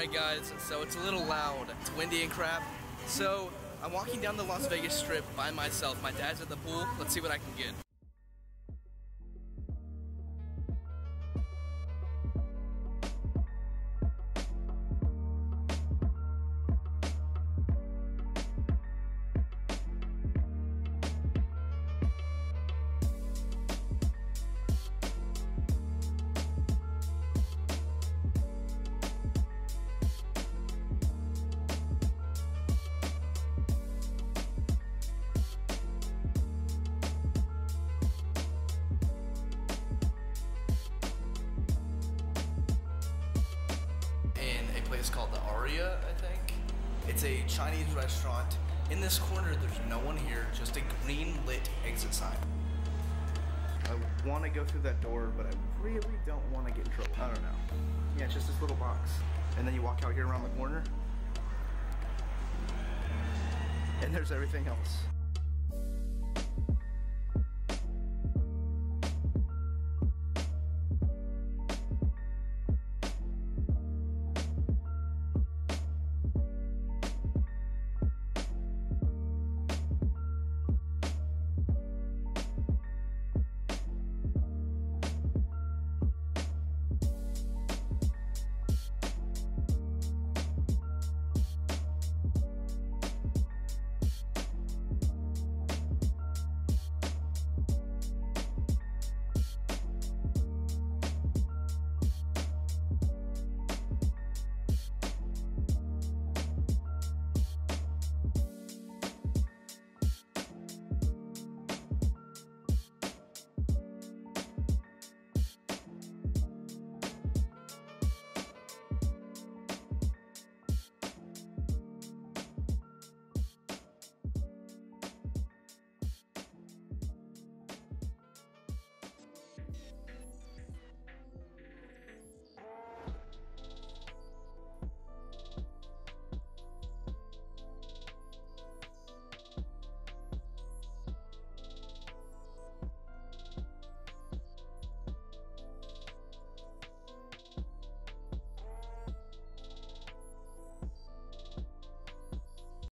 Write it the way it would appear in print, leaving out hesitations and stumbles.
Alright guys, so it's a little loud, it's windy and crap, so I'm walking down the Las Vegas Strip by myself. My dad's at the pool, let's see what I can get. It's called the Aria, I think. It's a Chinese restaurant. In this corner, there's no one here, just a green lit exit sign. I want to go through that door, but I really don't want to get in trouble. I don't know. Yeah, it's just this little box. And then you walk out here around the corner, and there's everything else.